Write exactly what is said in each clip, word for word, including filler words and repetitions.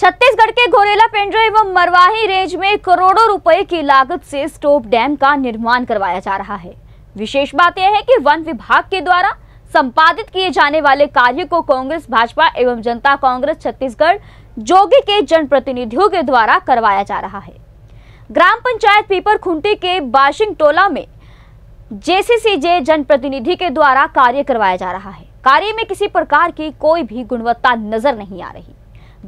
छत्तीसगढ़ के गोरेला पेंड्रा एवं मरवाही रेंज में करोड़ों रुपए की लागत से स्टोप डैम का निर्माण करवाया जा रहा है। विशेष बात यह है कि वन विभाग के द्वारा संपादित किए जाने वाले कार्य को कांग्रेस, भाजपा एवं जनता कांग्रेस छत्तीसगढ़ जोगी के जनप्रतिनिधियों के द्वारा करवाया जा रहा है। ग्राम पंचायत पीपर खुंटी के बाशिंग टोला में जेसीसीजे जनप्रतिनिधि के द्वारा कार्य करवाया जा रहा है। कार्य में किसी प्रकार की कोई भी गुणवत्ता नजर नहीं आ रही।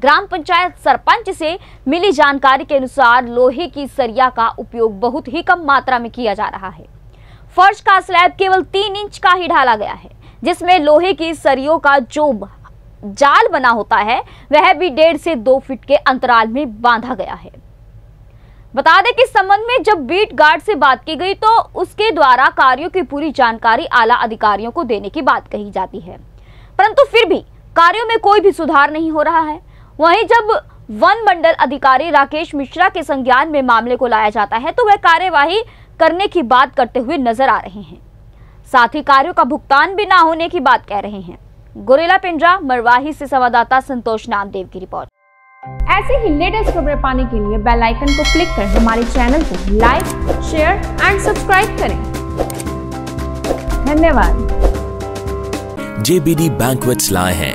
ग्राम पंचायत सरपंच से मिली जानकारी के अनुसार लोहे की सरिया का उपयोग बहुत ही कम मात्रा में किया जा रहा है। फर्श का स्लैब केवल तीन इंच का ही ढाला गया है, जिसमें लोहे की सरियों का जो जाल बना होता है वह भी डेढ़ से दो फीट के अंतराल में बांधा गया है। बता दें कि इस संबंध में जब बीट गार्ड से बात की गई तो उसके द्वारा कार्यों की पूरी जानकारी आला अधिकारियों को देने की बात कही जाती है, परंतु फिर भी कार्यों में कोई भी सुधार नहीं हो रहा है। वहीं जब वन मंडल अधिकारी राकेश मिश्रा के संज्ञान में मामले को लाया जाता है तो वह कार्यवाही करने की बात करते हुए नजर आ रहे हैं, साथ ही कार्यों का भुगतान भी ना होने की बात कह रहे हैं। गोरेला पेंड्रा मरवाही से संवाददाता संतोष नाथ देव की रिपोर्ट। ऐसे ही लेटेस्ट खबरें पाने के लिए बेलाइकन को क्लिक कर हमारे चैनल को लाइक, शेयर एंड सब्सक्राइब करें। धन्यवाद। J B D Banquets लाए हैं